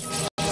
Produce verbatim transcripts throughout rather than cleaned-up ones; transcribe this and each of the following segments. Huh? Huh? Huh?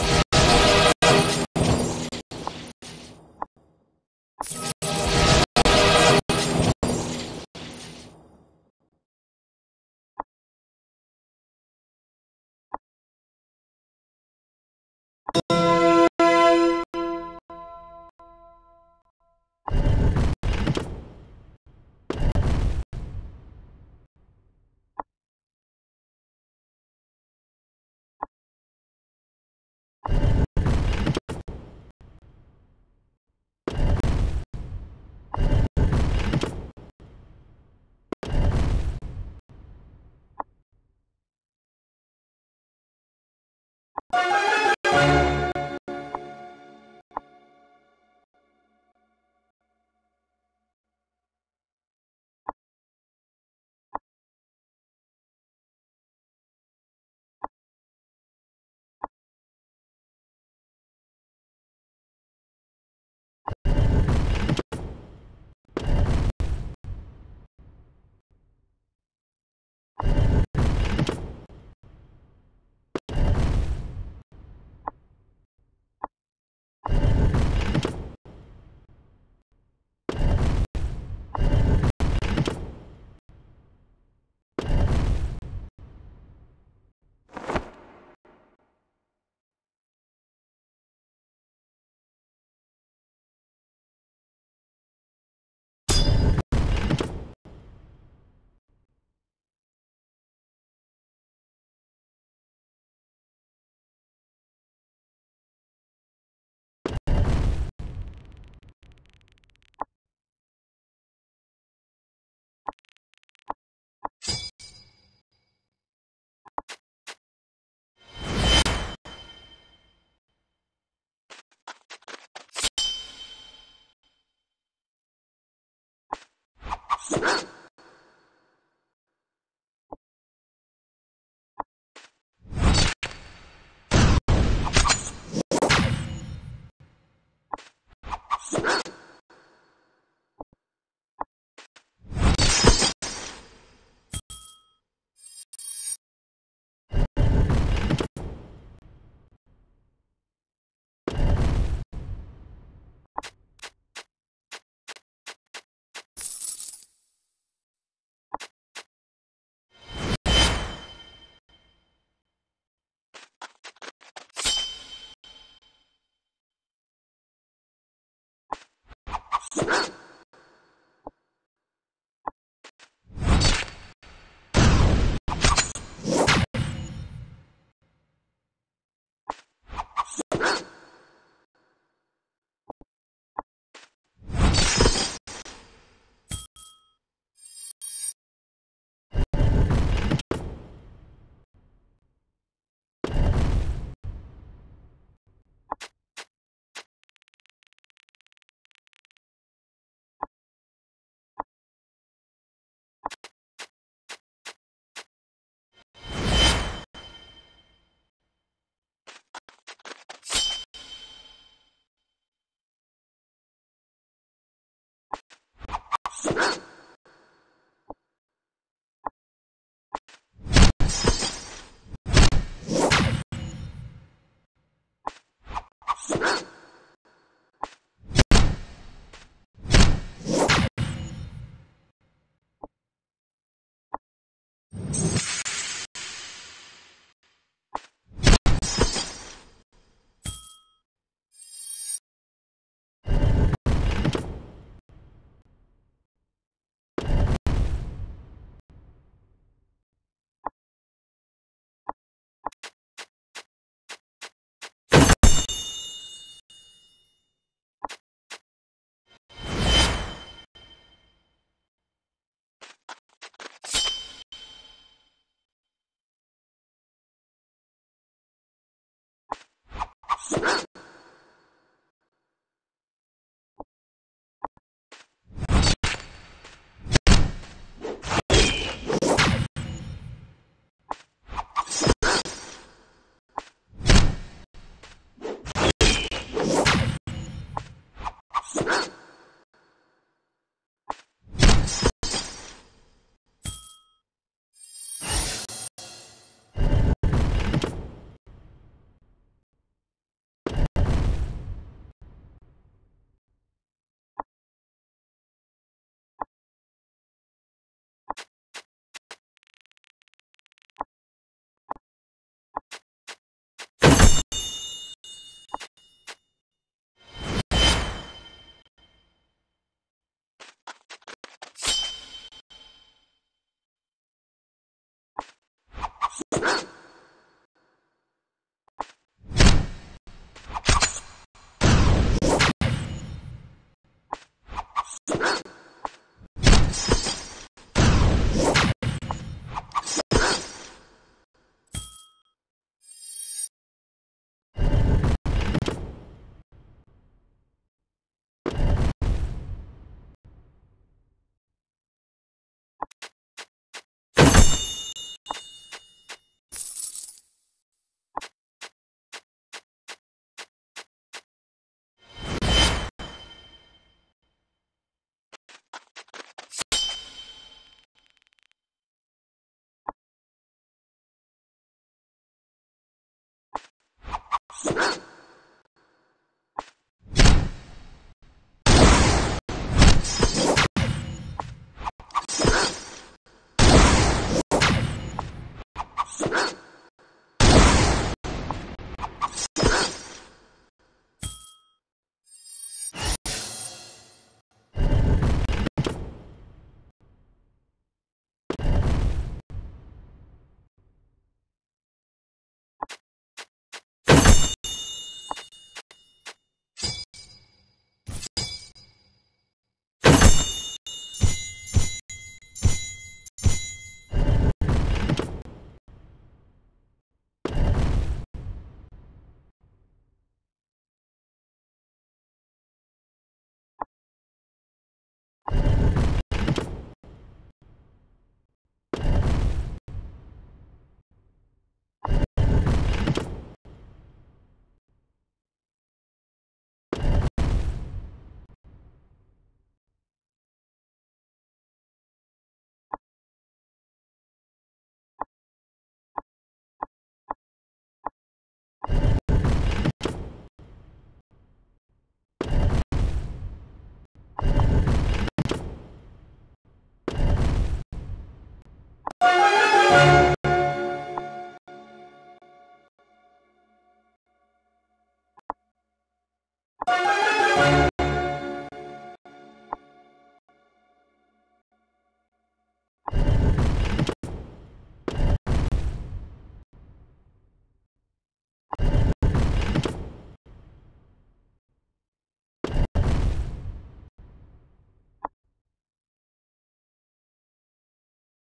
You